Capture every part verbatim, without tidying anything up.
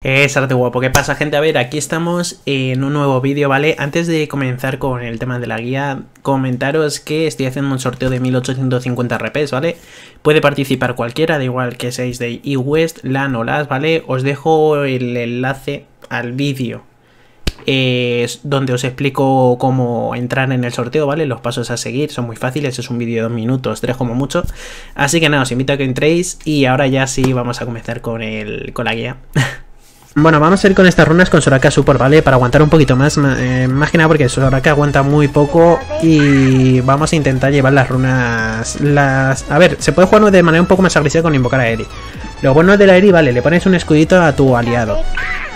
Es arte guapo. ¿Qué pasa, gente? A ver, aquí estamos en un nuevo vídeo, ¿vale? Antes de comenzar con el tema de la guía, comentaros que estoy haciendo un sorteo de mil ochocientos cincuenta R Pes, ¿vale? Puede participar cualquiera, da igual que seis de E West, LAN o LAS, ¿vale? Os dejo el enlace al vídeo eh, donde os explico cómo entrar en el sorteo, ¿vale? Los pasos a seguir son muy fáciles, es un vídeo de dos minutos, tres como mucho. Así que nada, os invito a que entréis y ahora ya sí vamos a comenzar con, el, con la guía. Bueno, vamos a ir con estas runas con Soraka support, ¿vale? Para aguantar un poquito más, eh, más que nada porque Soraka aguanta muy poco y vamos a intentar llevar las runas... Las... A ver, se puede jugar de manera un poco más agresiva con invocar a Eri. Lo bueno de la Eri, vale, le pones un escudito a tu aliado.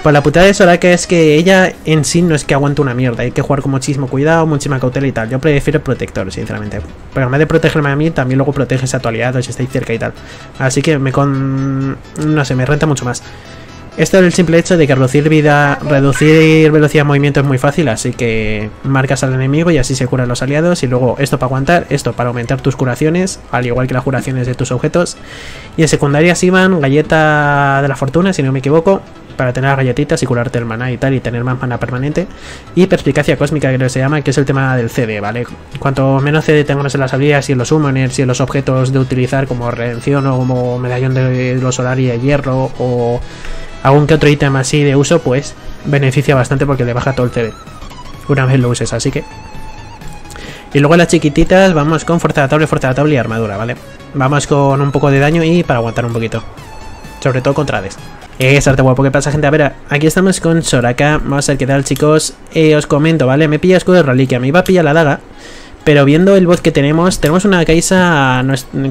Pues la putada de Soraka es que ella en sí no es que aguante una mierda, hay que jugar con muchísimo cuidado, muchísima cautela y tal. Yo prefiero el protector, sinceramente. Pero además de protegerme a mí, también luego proteges a tu aliado si estáis cerca y tal. Así que me con... no sé, me renta mucho más. Esto es el simple hecho de que reducir vida, reducir velocidad de movimiento es muy fácil, así que marcas al enemigo y así se curan los aliados. Y luego esto para aguantar, esto para aumentar tus curaciones, al igual que las curaciones de tus objetos. Y en secundarias iban galleta de la fortuna, si no me equivoco, para tener las galletitas y curarte el maná y tal, y tener más maná permanente. Y perspicacia cósmica, que se llama, que es el tema del C D, ¿vale? Cuanto menos C D tengamos en las habilidades y en los summoners y en los objetos de utilizar, como redención o como medallón de los horarios de hierro o... algún que otro ítem así de uso, pues beneficia bastante porque le baja todo el C D una vez lo uses, así que... Y luego las chiquititas vamos con fuerza de tabla, fuerza de tabla y armadura, ¿vale? Vamos con un poco de daño y para aguantar un poquito. Sobre todo contra Hades. Es arte guapo. ¿Qué pasa, gente? A ver, aquí estamos con Soraka. Vamos a ver qué tal, chicos. Eh, os comento, ¿vale? Me pilla escudo de reliquia. Me iba a pillar la daga. Pero viendo el bot que tenemos, tenemos una Kaisa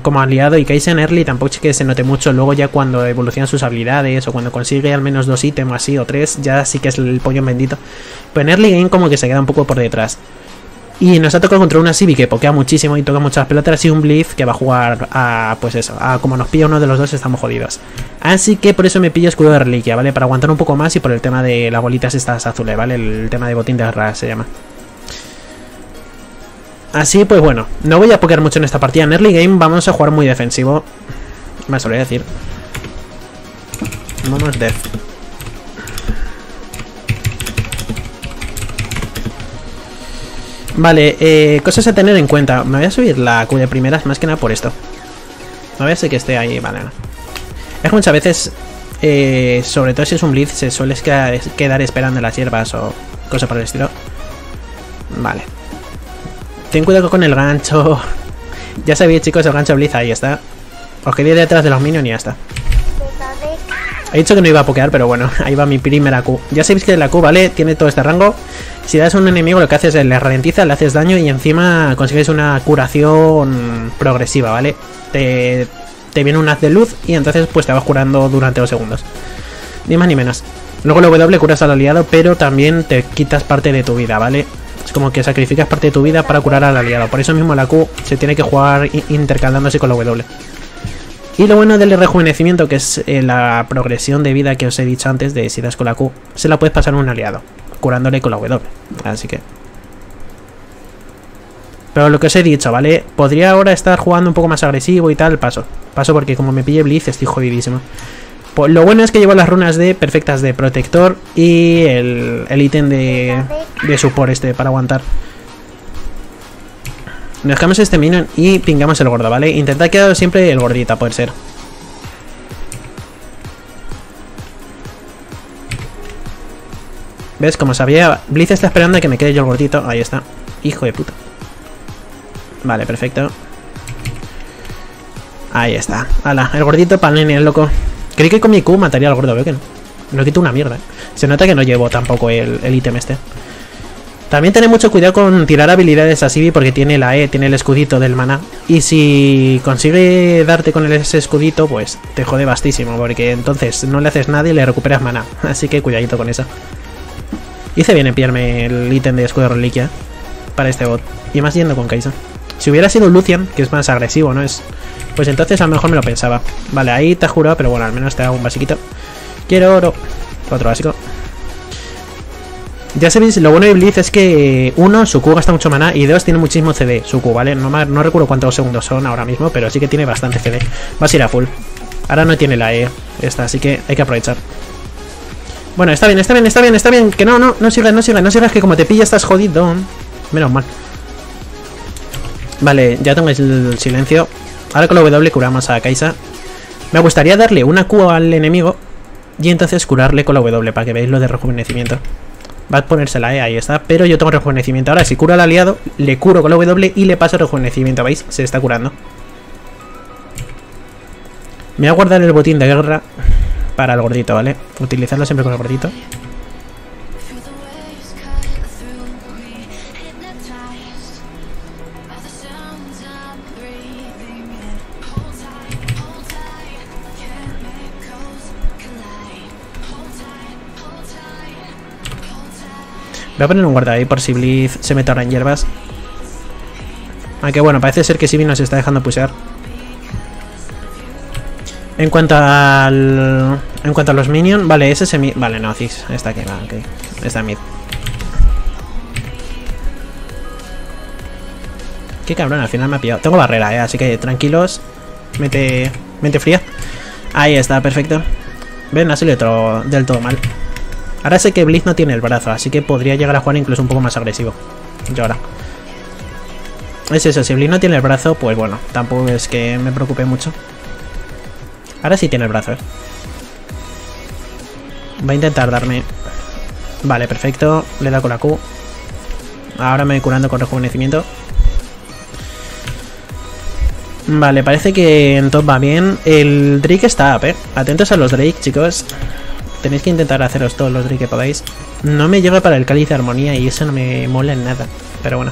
como aliado y Kaisa en early tampoco es que se note mucho. Luego ya cuando evolucionan sus habilidades o cuando consigue al menos dos ítems así o tres, ya sí que es el pollo bendito. Pero en early game como que se queda un poco por detrás. Y nos ha tocado contra una Sivir que pokea muchísimo y toca muchas pelotas y un Blitz que va a jugar a, pues eso, a como nos pilla uno de los dos estamos jodidos. Así que por eso me pillo escudo de reliquia, ¿vale? Para aguantar un poco más y por el tema de las bolitas estas azules, ¿vale? El tema de botín de guerra se llama. Así pues bueno, no voy a pokear mucho en esta partida. En early game vamos a jugar muy defensivo. Me suele decir. Vamos def. Vale, eh, cosas a tener en cuenta. Me voy a subir la Q de primeras más que nada por esto. No voy a ser que esté ahí, vale. Es que muchas veces, eh, sobre todo si es un blitz, se suele quedar esperando las hierbas o cosas por el estilo. Vale. Ten cuidado con el gancho. Ya sabéis, chicos, el gancho Blitz, ahí está. Os quedé detrás de los minions y ya está. He dicho que no iba a pokear, pero bueno, ahí va mi primera Q. Ya sabéis que la Q, ¿vale? Tiene todo este rango. Si das a un enemigo, lo que haces es le ralentiza, le haces daño y encima consigues una curación progresiva, ¿vale? Te, te viene un haz de luz y entonces pues te vas curando durante dos segundos. Ni más ni menos. Luego la W curas al aliado, pero también te quitas parte de tu vida, ¿vale? Es como que sacrificas parte de tu vida para curar al aliado. Por eso mismo la Q se tiene que jugar intercalándose con la W. Y lo bueno del rejuvenecimiento, que es eh, la progresión de vida que os he dicho antes de si das con la Q, se la puedes pasar a un aliado, curándole con la W. Así que... Pero lo que os he dicho, ¿vale? Podría ahora estar jugando un poco más agresivo y tal, paso. Paso porque como me pille Blitz estoy jodidísimo. Pues lo bueno es que llevo las runas de perfectas de protector y el, el ítem de, de support este para aguantar. Nos dejamos este minion y pingamos el gordo, ¿vale? Intentad quedar siempre el gordita, puede ser. ¿Ves? Como sabía, Blitz está esperando a que me quede yo el gordito. Ahí está. Hijo de puta. Vale, perfecto. Ahí está. Hala, el gordito para el nene, el loco. Creí que con mi Q mataría al gordo, veo que no. No quito una mierda, eh. Se nota que no llevo tampoco el, el ítem este. También tened mucho cuidado con tirar habilidades a Sivir porque tiene la E, tiene el escudito del maná. Y si consigue darte con ese escudito, pues te jode bastísimo. Porque entonces no le haces nada y le recuperas maná. Así que cuidadito con eso. Hice bien en pillarme el ítem de escudo de reliquia para este bot. Y más yendo con Kaisa. Si hubiera sido Lucian, que es más agresivo, ¿no? Es... Pues entonces a lo mejor me lo pensaba. Vale, ahí te has jurado, pero bueno, al menos te hago un basiquito. Quiero oro. Otro básico. Ya sabéis, lo bueno de Blitz es que uno, su Q gasta mucho maná y dos, tiene muchísimo C D. Su Q, ¿vale? No, no recuerdo cuántos segundos son ahora mismo, pero sí que tiene bastante C D. Vas a ir a full. Ahora no tiene la E esta, así que hay que aprovechar. Bueno, está bien, está bien, está bien, está bien. Que no, no, no sigas, no sigas, no sigas. Que como te pilla estás jodido. Menos mal. Vale, ya tengo el silencio. Ahora con la W curamos a Kaisa. Me gustaría darle una Q al enemigo y entonces curarle con la W para que veáis lo de rejuvenecimiento. Va a ponerse la E, ahí está. Pero yo tengo rejuvenecimiento. Ahora si curo al aliado, le curo con la W y le paso rejuvenecimiento. ¿Veis? Se está curando. Me voy a guardar el botín de guerra para el gordito, ¿vale? Utilizarlo siempre con el gordito. Voy a poner un guarda ahí por si Blitz se mete ahora en hierbas. Aunque bueno, parece ser que Sivir nos está dejando pusear. En cuanto al... En cuanto a los minions... Vale, ese es mid... Vale, no, Cis. Está aquí, va, ok. Está mid. Qué cabrón, al final me ha pillado. Tengo barrera, eh, así que tranquilos. Mete... Mente fría. Ahí está, perfecto. Ven, ha salido del todo mal. Ahora sé que Blitz no tiene el brazo, así que podría llegar a jugar incluso un poco más agresivo. Yo ahora. Es eso, si Blitz no tiene el brazo, pues bueno, tampoco es que me preocupe mucho. Ahora sí tiene el brazo, ¿eh? Va a intentar darme. Vale, perfecto. Le da con la Q. Ahora me voy curando con rejuvenecimiento. Vale, parece que en top va bien. El Drake está up, ¿eh? Atentos a los Drake, chicos. Tenéis que intentar haceros todos los Drake que podáis. No me llega para el cáliz de armonía y eso no me mola en nada. Pero bueno.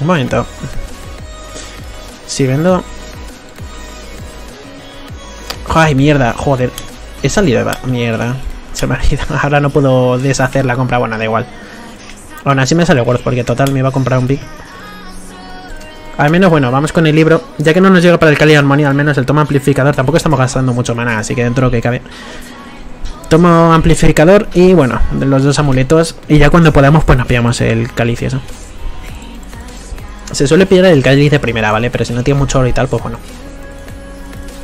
Un momento. Si vendo... Ay, mierda, joder. He salido de... Mierda. Se me ha ido. Ahora no puedo deshacer la compra. Bueno, da igual. Aún así me sale Word porque total me iba a comprar un pick. Al menos, bueno, vamos con el libro. Ya que no nos llega para el cáliz de armonía, al menos el toma amplificador. Tampoco estamos gastando mucho maná, así que dentro de lo que cabe... Tomo amplificador y bueno, los dos amuletos. Y ya cuando podamos, pues nos pillamos el cáliz y eso. Se suele pillar el cáliz de primera, ¿vale? Pero si no tiene mucho oro y tal, pues bueno.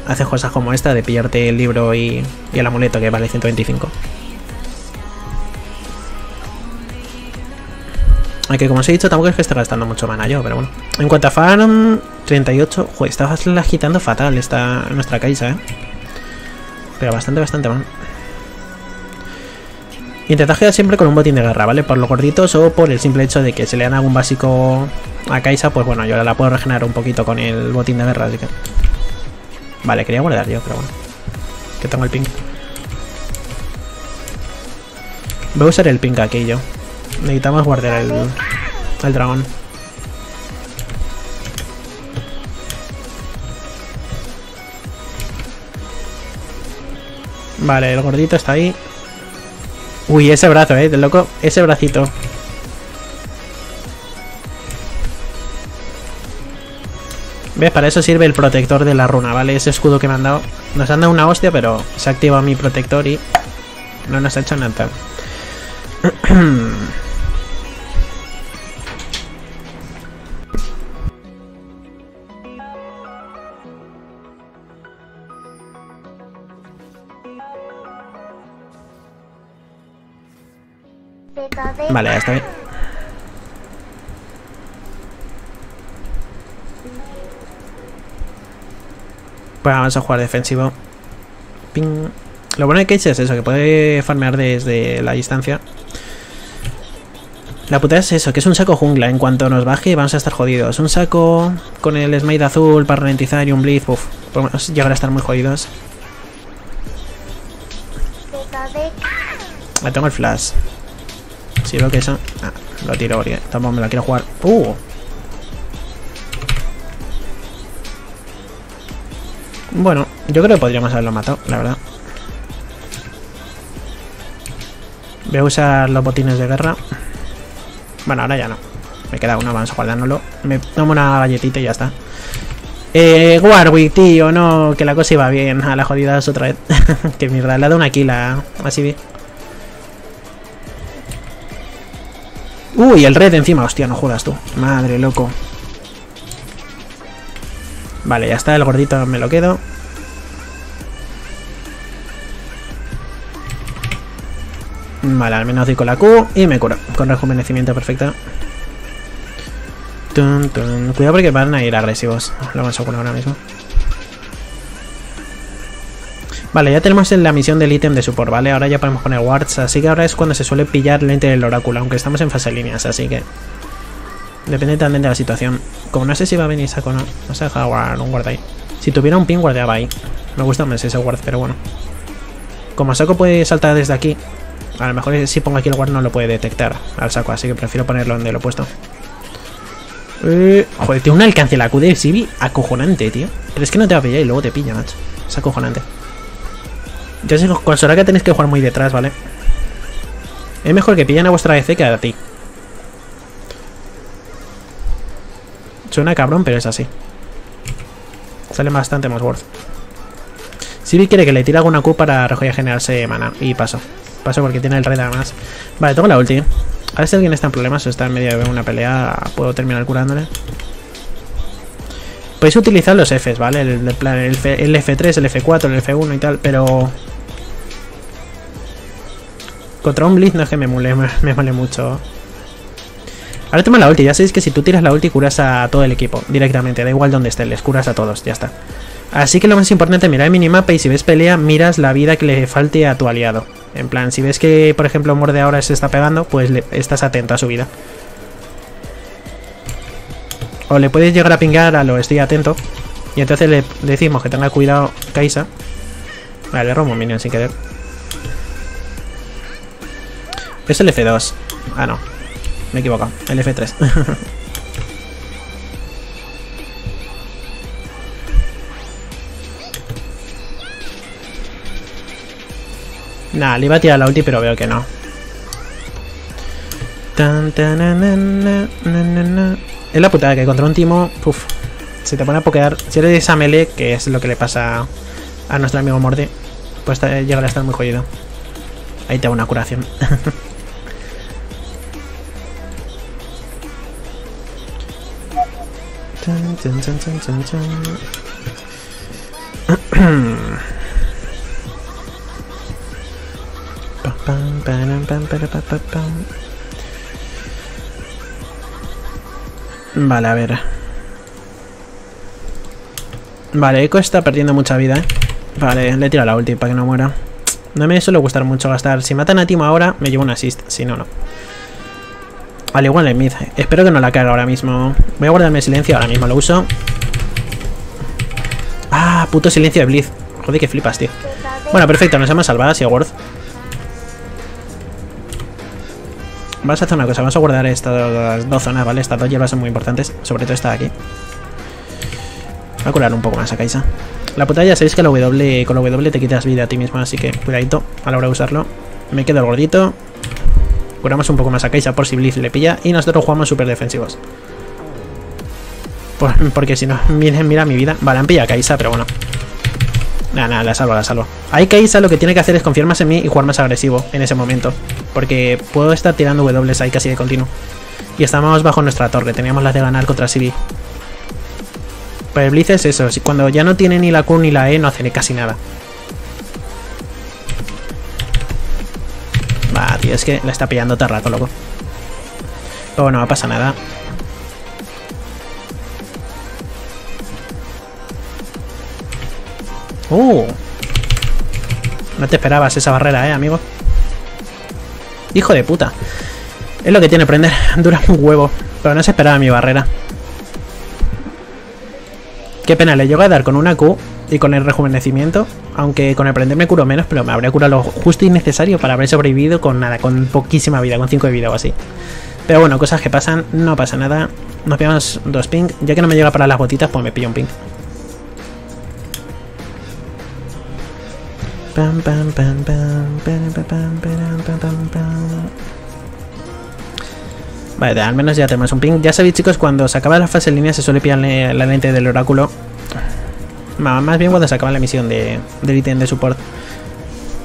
Hacen cosas como esta de pillarte el libro y, y el amuleto que vale ciento veinticinco. Aunque como os he dicho, tampoco es que esté gastando mucho mana yo, pero bueno. En cuanto a farm, treinta y ocho. Joder, estabas agitando fatal esta nuestra Kaisa, ¿eh? Pero bastante, bastante mal. Intentad quedar siempre con un botín de guerra, ¿vale? Por los gorditos o por el simple hecho de que se le dan algún básico a Kaisa, pues bueno, yo la puedo regenerar un poquito con el botín de guerra, así que... Vale, quería guardar yo, pero bueno. Que tengo el pink. Voy a usar el pink aquí yo. Necesitamos guardar el, el dragón. Vale, el gordito está ahí. Uy, ese brazo, eh, del loco. Ese bracito. ¿Ves? Para eso sirve el protector de la runa, ¿vale? Ese escudo que me han dado. Nos han dado una hostia, pero se ha activado mi protector y no nos ha hecho nada. Vale, ya está bien. Pues vamos a jugar defensivo. Ping. Lo bueno de Kaisa es eso, que puede farmear desde la distancia. La putada es eso, que es un saco jungla. En cuanto nos baje vamos a estar jodidos. Un saco con el smite azul para ralentizar y un blitz. Uff, podemos llegar a estar muy jodidos. Ah, tengo el flash. Si veo que eso... Ah, lo tiro porque tampoco me la quiero jugar. ¡Uh! Bueno, yo creo que podríamos haberlo matado, la verdad. Voy a usar los botines de guerra. Bueno, ahora ya no. Me queda uno, vamos a guardárnoslo. Me tomo una galletita y ya está. Eh, Warwick, tío, no, que la cosa iba bien. A la jodida es otra vez. Que mierda, le ha dado una kill a Sivir. Uy, el red encima, hostia, no jodas tú. Madre, loco. Vale, ya está, el gordito me lo quedo. Vale, al menos doy con la Q y me curo. Con rejuvenecimiento perfecta. Tun, tun. Cuidado porque van a ir agresivos. Lo vamos a curar ahora mismo. Vale, ya tenemos la misión del ítem de support, ¿vale? Ahora ya podemos poner wards, así que ahora es cuando se suele pillar lente del oráculo, aunque estamos en fase líneas, así que... Depende también de la situación. Como no sé si va a venir Shaco o no, vamos a dejar guard, un guard ahí. Si tuviera un pin, guardeaba ahí. Me gusta más ese guard, pero bueno. Como Shaco puede saltar desde aquí, a lo mejor si pongo aquí el guard no lo puede detectar al Shaco, así que prefiero ponerlo en el opuesto. Eh, joder, tiene un alcance la Q de Sivir acojonante, tío. Pero es que no te va a pillar y luego te pilla, macho. Es acojonante. Ya sé, con Soraka tenéis que jugar muy detrás, ¿vale? Es mejor que pillen a vuestra E C que a ti. Suena cabrón, pero es así. Sale bastante más worth. Sivir quiere que le tire alguna Q para regenerarse mana. Y paso. Paso porque tiene el red además. Vale, tengo la ulti. Ahora si alguien está en problemas o está en medio de una pelea, puedo terminar curándole. Podéis utilizar los Fs, ¿vale? El, el, el, el F tres, el F cuatro, el F uno y tal, pero... Contra un Blitz no es que me mole, me, me mole mucho. Ahora toma la ulti, ya sabéis que si tú tiras la ulti curas a todo el equipo directamente, da igual donde estén, les curas a todos, ya está. Así que lo más importante, mira el minimapa y si ves pelea, miras la vida que le falte a tu aliado. En plan, si ves que, por ejemplo, Morde ahora se está pegando, pues le, estás atento a su vida. O le puedes llegar a pingar a lo estoy atento. Y entonces le decimos que tenga cuidado Kaisa. Vale, le robo un minion sin querer. Es el F dos. Ah, no. Me he equivocado. El F tres. Nah, le iba a tirar la ulti, pero veo que no. Tan, tan, na, na, na, na, na. Es la putada que contra un timo, puff, se te pone a pokear. Si eres de esa melee, que es lo que le pasa a nuestro amigo Morde, pues llegará a estar muy jodido. Ahí te hago una curación. Vale, a ver. Vale, Eco está perdiendo mucha vida, ¿eh? Vale, le tiro la ulti para que no muera. No me suele gustar mucho gastar. Si matan a Timo ahora, me llevo un assist. Si no, no. Al igual en mid. Espero que no la caiga ahora mismo. Voy a guardarme silencio ahora mismo. Lo uso. Ah, puto silencio de Blitz. Joder, que flipas, tío. Bueno, perfecto. Nos hemos salvado, si a Worth. Vamos a hacer una cosa, vamos a guardar estas dos zonas, ¿vale? Estas dos hierbas son muy importantes, sobre todo esta de aquí. Voy a curar un poco más a Kaisa. La putada ya sabéis que la W, con la W te quitas vida a ti mismo, así que cuidadito a la hora de usarlo. Me quedo el gordito. Curamos un poco más a Kaisa por si Blitz le pilla y nosotros jugamos súper defensivos. Por, porque si no, miren, mira mi vida. Vale, han pillado a Kaisa, pero bueno. Nada, nada, la salvo, la salvo. Ahí Kaisa lo que tiene que hacer es confiar más en mí y jugar más agresivo en ese momento. Porque puedo estar tirando W ahí casi de continuo. Y estamos bajo nuestra torre, teníamos las de ganar contra Sivir. Pero el Blitz es eso, cuando ya no tiene ni la Q ni la E no hace casi nada. Bah, tío, es que la está pillando todo el rato, loco. Pero bueno, no pasa nada. Uh, no te esperabas esa barrera, eh, amigo. Hijo de puta. Es lo que tiene prender. Dura un huevo. Pero no se esperaba mi barrera. Qué pena, le llego a dar con una Q y con el rejuvenecimiento. Aunque con el prender me curo menos, pero me habría curado lo justo y necesario para haber sobrevivido con nada, con poquísima vida, con cinco de vida o así. Pero bueno, cosas que pasan, no pasa nada. Nos pillamos dos pink. Ya que no me llega para las botitas, pues me pillo un pink. Pam, pam, pam, pam, pam, pam, pam, pam, pam. Vale, al menos ya tenemos un ping. Ya sabéis, chicos, cuando se acaba la fase en línea se suele pillar la lente del oráculo. Más bien cuando se acaba la misión de, del ítem de support.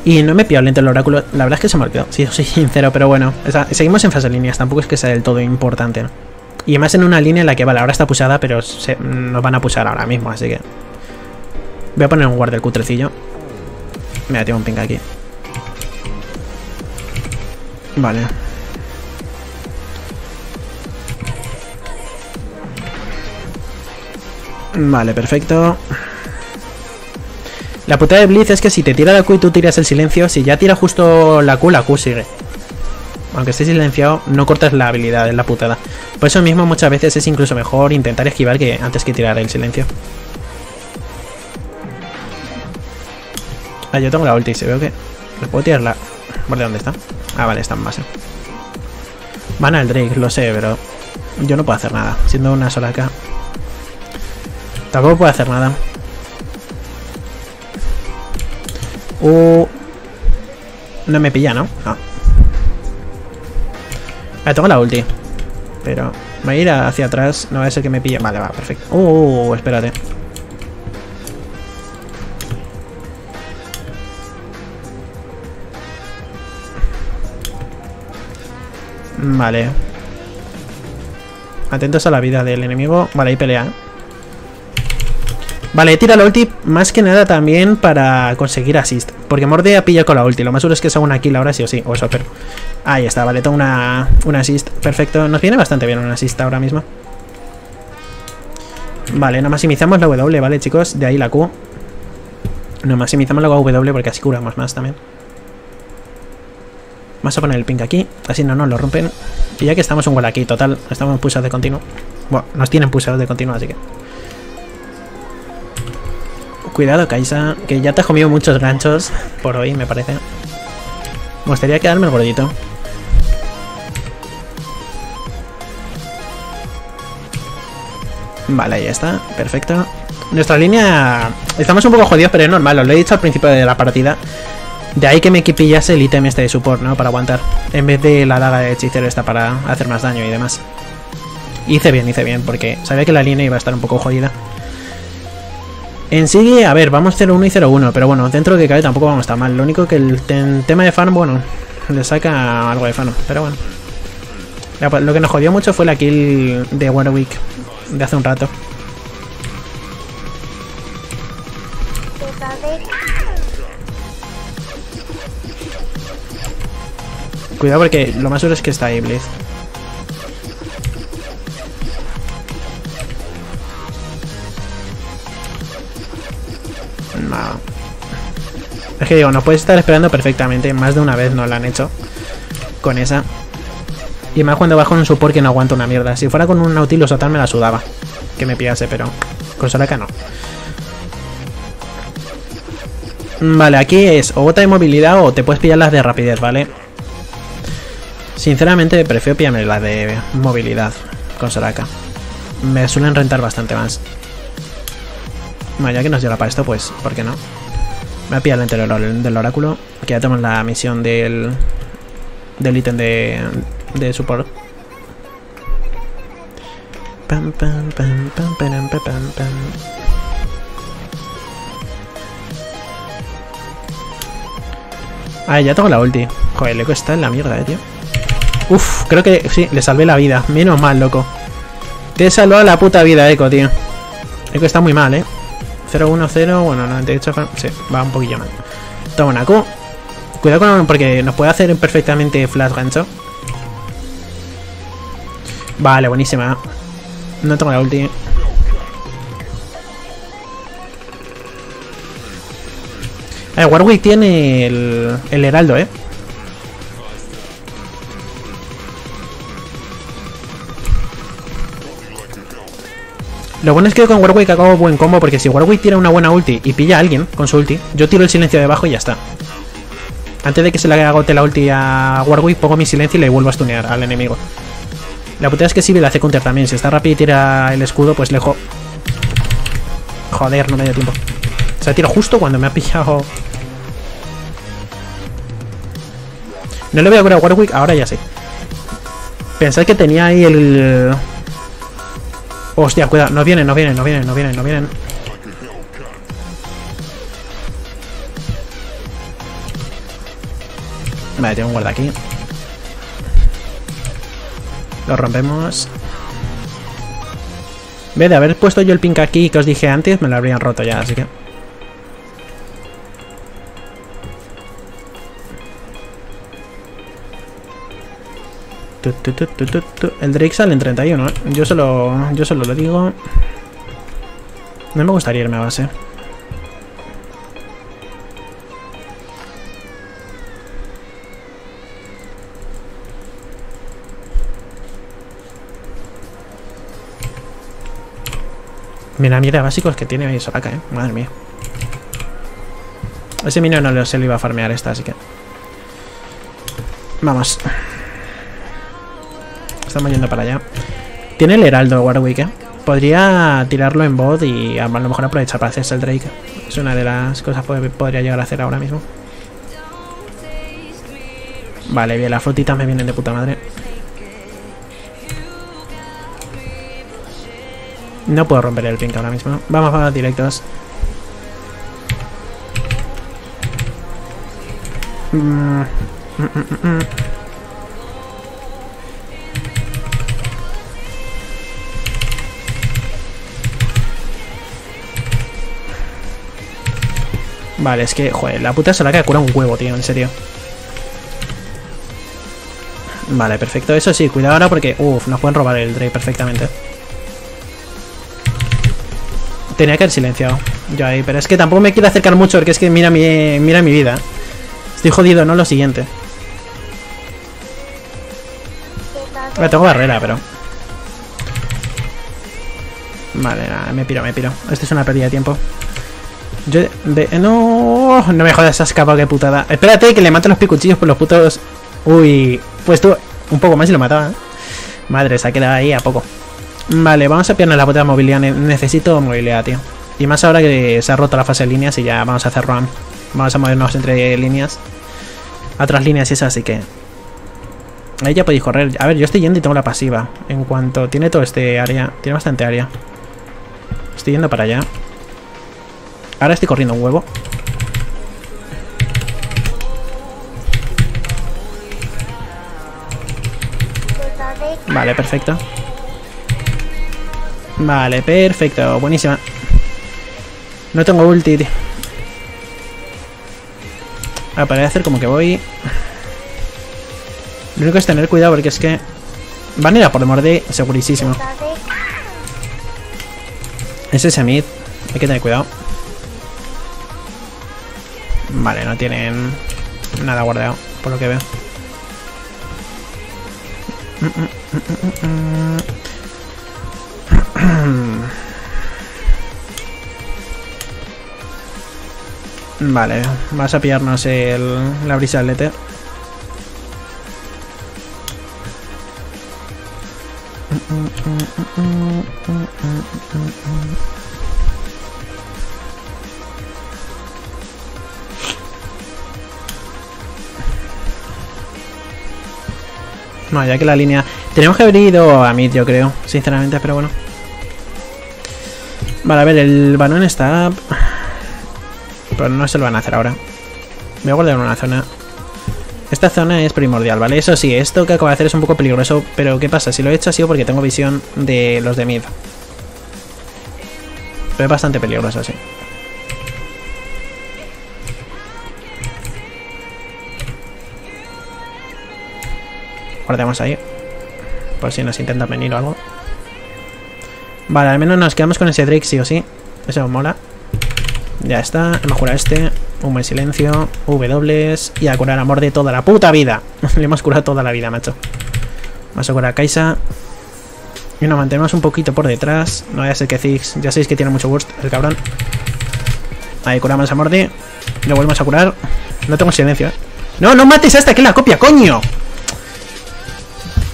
Y no me he pillado lente del oráculo. La verdad es que se me olvidó, si soy sincero, pero bueno. O sea, seguimos en fase en líneas, tampoco es que sea del todo importante, ¿no? Y además en una línea en la que, vale, ahora está pushada, pero se, nos van a pushar ahora mismo, así que... Voy a poner un ward del cutrecillo. Mira, tengo un pink aquí. Vale. Vale, perfecto. La putada de Blitz es que si te tira la Q y tú tiras el silencio, si ya tira justo la Q, la Q sigue. Aunque esté silenciado, no cortas la habilidad, es la putada. Por eso mismo muchas veces es incluso mejor intentar esquivar que antes que tirar el silencio. Ah, yo tengo la ulti, se veo que... ¿Le puedo tirar la...? ¿Morde dónde está? Ah, vale, está en base. Van al Drake, lo sé, pero... Yo no puedo hacer nada, siendo una Soraka. Tampoco puedo hacer nada. Uh... No me pilla, ¿no? No. Ah, tengo la ulti. Pero... Voy a ir hacia atrás, no va a ser que me pille... Vale, va, perfecto. Uh, espérate. Vale. Atentos a la vida del enemigo. Vale, ahí pelea, ¿eh? Vale, tira la ulti más que nada también para conseguir assist. Porque Morde ha pillado con la ulti. Lo más seguro es que sea una kill ahora sí o sí. O eso, pero... Ahí está, vale, tengo una, una assist. Perfecto, nos viene bastante bien una assist ahora mismo. Vale, nos maximizamos la W, ¿vale, chicos? De ahí la Q. Nos maximizamos la W porque así curamos más también. Vamos a poner el pink aquí, así no nos lo rompen. Y ya que estamos un gol aquí, total, estamos pushados de continuo. Bueno, nos tienen pushados de continuo, así que... Cuidado, Kaisa, que ya te has comido muchos ganchos por hoy, me parece. Me gustaría quedarme el gordito. Vale, ahí está, perfecto. Nuestra línea... Estamos un poco jodidos, pero es normal, os lo he dicho al principio de la partida. De ahí que me pillase el ítem este de support, ¿no? Para aguantar. En vez de la daga de hechicero esta para hacer más daño y demás. Hice bien, hice bien, porque sabía que la línea iba a estar un poco jodida. En sí, a ver, vamos cero uno y cero uno, pero bueno, dentro de que cabe tampoco vamos tan mal. Lo único que el tema de farm, bueno, le saca algo de farm, pero bueno. Lo que nos jodió mucho fue la kill de Warwick de hace un rato. Cuidado porque lo más duro es que está ahí Blitz. No. Es que digo, nos puedes estar esperando perfectamente. Más de una vez nos la han hecho. Con esa. Y más cuando bajo con un support que no aguanta una mierda. Si fuera con un Nautilus o tal me la sudaba. Que me pillase, pero con Soraka no. Vale, aquí es o bota de movilidad o te puedes pillar las de rapidez, ¿vale? Sinceramente prefiero pillarme la de movilidad con Soraka. Me suelen rentar bastante más. Bueno, ya que nos llega para esto, pues, ¿por qué no? Me voy a pillar el interior del oráculo. Aquí ya tenemos la misión del del ítem de, de support. Pam, pam, pam, pam, pam, pam, pam. Ah, ya tengo la ulti. Joder, el Eco está en la mierda, eh, tío. Uf, creo que sí, le salvé la vida. Menos mal, loco. Te he salvado la puta vida, Eco, tío. Eco está muy mal, eh. cero uno cero, bueno, noventa y ocho. Sí, va un poquillo mal. Toma una Q. Cuidado con... porque nos puede hacer perfectamente flash gancho. Vale, buenísima. No tengo la ulti. Eh, Warwick tiene el, el heraldo, eh. Lo bueno es que con Warwick hago buen combo, porque si Warwick tira una buena ulti y pilla a alguien con su ulti, yo tiro el silencio debajo y ya está. Antes de que se le agote la ulti a Warwick, pongo mi silencio y le vuelvo a stunear al enemigo. La putada es que Sivir hace counter también. Si está rápido y tira el escudo, pues lejo. Joder, no me dio tiempo. O sea, tiro justo cuando me ha pillado. No le voy a curar a Warwick, ahora ya sí. Pensad que tenía ahí el... Hostia, cuidado, nos vienen, nos vienen, nos vienen, nos vienen, nos vienen. Vale, tengo un guarda aquí. Lo rompemos. En vez de haber puesto yo el pink aquí que os dije antes, me lo habrían roto ya, así que... Tu, tu, tu, tu, tu, tu. El Drake sale en treinta y uno, ¿eh? Yo solo, yo solo lo digo. No me gustaría irme a base. Mira, mira, básicos que tiene ahí Soraka, ¿eh? Madre mía. Ese minion no se lo iba a farmear esta, así que... Vamos. Estamos yendo para allá. Tiene el heraldo Warwick, ¿eh? Podría tirarlo en bot y a lo mejor aprovechar para hacerse el Drake. Es una de las cosas que podría llegar a hacer ahora mismo. Vale, bien, las frutitas me vienen de puta madre. No puedo romper el pink ahora mismo. Vamos, vamos, directos. Mm, mm, mm, mm. Vale, es que, joder, la puta Soraka cura un huevo, tío, en serio. Vale, perfecto. Eso sí, cuidado ahora porque, uff, nos pueden robar el Drake perfectamente. Tenía que haber silenciado yo ahí, pero es que tampoco me quiero acercar mucho porque es que mira mi, mira mi vida. Estoy jodido, no lo siguiente. Me tengo barrera, pero... Vale, nada, me piro, me piro. Esto es una pérdida de tiempo. Yo de... No, no me jodas, se ha escapado, qué putada. Espérate que le mate los picuchillos por los putos. Uy, pues tú un poco más y lo mataba, ¿eh? Madre, se ha quedado ahí a poco. Vale, vamos a pillarnos la puta movilidad. Necesito movilidad, tío. Y más ahora que se ha roto la fase de líneas y ya vamos a hacer RAM. Vamos a movernos entre líneas. Otras líneas y esas, así que... Ahí ya podéis correr. A ver, yo estoy yendo y tengo la pasiva. En cuanto tiene todo este área. Tiene bastante área. Estoy yendo para allá. Ahora estoy corriendo un huevo. Vale, perfecto. Vale, perfecto. Buenísima. No tengo ulti, tío. Ah, para hacer como que voy. Lo único es tener cuidado porque es que... Van a ir a por Morde, segurísimo. Es ese mid. Hay que tener cuidado. Vale, no tienen nada guardado, por lo que veo. Vale, vas a pillarnos el, la brisa del lete. No, ya que la línea... Tenemos que haber ido a mid, yo creo, sinceramente, pero bueno. Vale, a ver, el balón está... Pero no se lo van a hacer ahora. Voy a guardar una zona. Esta zona es primordial, ¿vale? Eso sí, esto que acabo de hacer es un poco peligroso, pero ¿qué pasa? Si lo he hecho ha sido porque tengo visión de los de mid. Pero es bastante peligroso, sí. Guardemos ahí. Por si nos intentan venir o algo. Vale, al menos nos quedamos con ese Drake sí o sí. Eso mola. Ya está. Hemos curado este. Un buen silencio. W. Y a curar a Morde toda la puta vida. Le hemos curado toda la vida, macho. Vamos a curar a Kaisa. Y nos mantenemos un poquito por detrás. No vaya a ser que Ziggs. Ya sabéis que tiene mucho burst el cabrón. Ahí curamos a Morde. Lo volvemos a curar. No tengo silencio, ¿eh? No, no mates hasta que la copia, coño.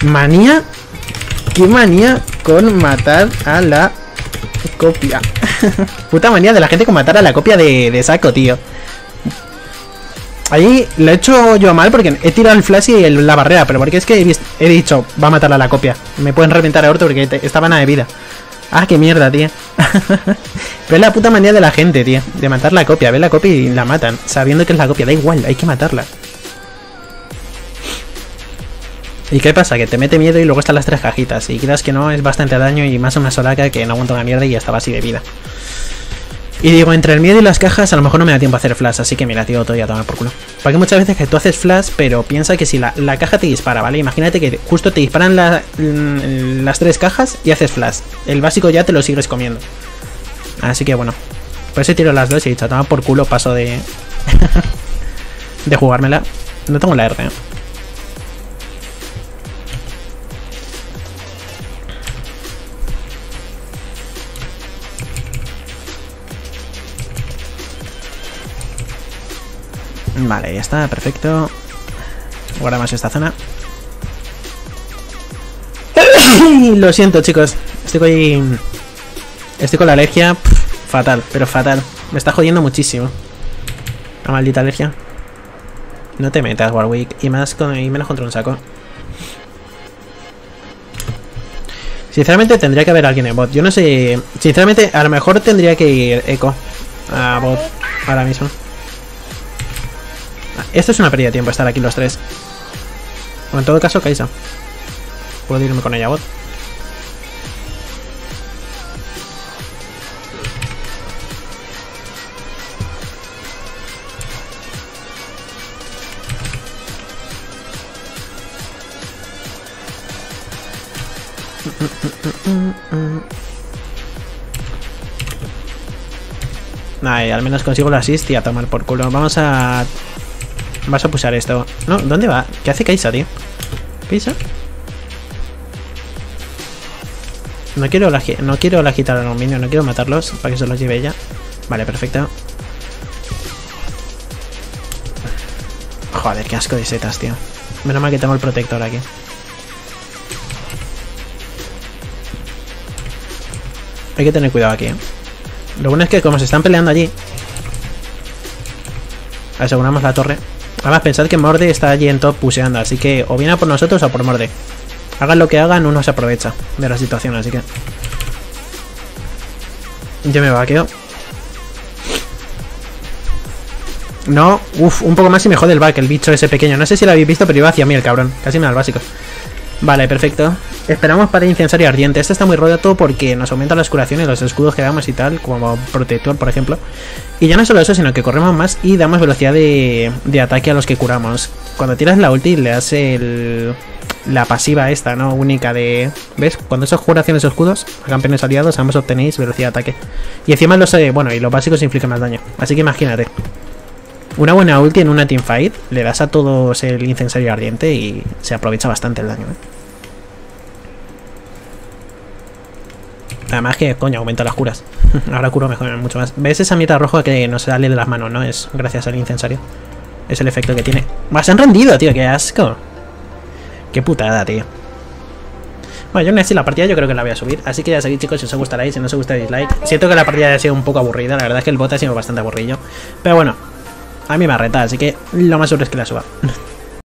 Manía. Qué manía con matar a la copia. Puta manía de la gente con matar a la copia de, de Shaco, tío. Ahí lo he hecho yo mal porque he tirado el flash y el, la barrera. Pero porque es que he, visto, he dicho, va a matar a la copia. Me pueden reventar a orto porque te, estaba nada de vida. Ah, qué mierda, tío. Pero es la puta manía de la gente, tío. De matar la copia, ven la copia y la matan. Sabiendo que es la copia, da igual, hay que matarla. ¿Y qué pasa? Que te mete miedo y luego están las tres cajitas. Y quizás que no, es bastante daño y más una Soraka que no aguanta una mierda y ya estaba así de vida. Y digo, entre el miedo y las cajas a lo mejor no me da tiempo a hacer flash, así que mira, tío, todo ya a tomar por culo. Porque muchas veces que tú haces flash, pero piensa que si la, la caja te dispara, ¿vale? Imagínate que justo te disparan la, las tres cajas y haces flash. El básico ya te lo sigues comiendo. Así que bueno, pues he tirado las dos y he dicho, a tomar por culo, paso de... de jugármela. No tengo la R, ¿eh? Vale, ya está, perfecto. Guardamos esta zona. Lo siento, chicos. Estoy con... Estoy con la alergia. Pff, fatal, pero fatal. Me está jodiendo muchísimo. La maldita alergia. No te metas, Warwick. Y más con... y menos contra un saco. Sinceramente tendría que haber alguien en bot. Yo no sé... Sinceramente, a lo mejor tendría que ir Eco a bot ahora mismo. Esto es una pérdida de tiempo estar aquí los tres. O en todo caso, Kaisa. Puedo irme con ella, bot. Ay, al menos consigo la assist y a tomar por culo. Vamos a... Vas a pulsar esto. No, ¿dónde va? ¿Qué hace Kaisa, tío? ¿Kaisa? No quiero la, no quiero la quitar a los minions, no quiero matarlos para que se los lleve ella. Vale, perfecto. Joder, qué asco de setas, tío. Menos mal que tengo el protector aquí. Hay que tener cuidado aquí, ¿eh? Lo bueno es que como se están peleando allí, aseguramos la torre. Además, pensad que Morde está allí en top puseando, así que o viene a por nosotros o por Morde. Hagan lo que hagan, uno se aprovecha de la situación, así que... Yo me vaqueo. No, uff, un poco más y me jode el back, el bicho ese pequeño. No sé si lo habéis visto, pero iba hacia mí el cabrón. Casi me da el básico. Vale, perfecto. Esperamos para incensario ardiente. Este está muy roto porque nos aumenta las curaciones, los escudos que damos y tal, como protector, por ejemplo. Y ya no solo eso, sino que corremos más y damos velocidad de, de ataque a los que curamos. Cuando tiras la ulti le das el, la pasiva esta, ¿no? Única de... ¿Ves? Cuando esos curaciones escudos a campeones aliados, ambos obtenéis velocidad de ataque. Y encima los... Eh, bueno, y los básicos infligen más daño. Así que imagínate. Una buena ulti en una teamfight, le das a todos el incensario ardiente y se aprovecha bastante el daño, ¿eh? Además que, coño, aumenta las curas. Ahora curo mejor, mucho más. ¿Ves esa mierda roja que nos sale de las manos, no? Es gracias al incensario. Es el efecto que tiene. ¡Bah, se han rendido, tío! ¡Qué asco! ¡Qué putada, tío! Bueno, yo no sé, la partida yo creo que la voy a subir. Así que ya sabéis, chicos, si os gusta like, si no os gusta dislike. Siento que la partida ha sido un poco aburrida. La verdad es que el bot ha sido bastante aburrido. Pero bueno, a mí me ha retado, así que lo más seguro es que la suba.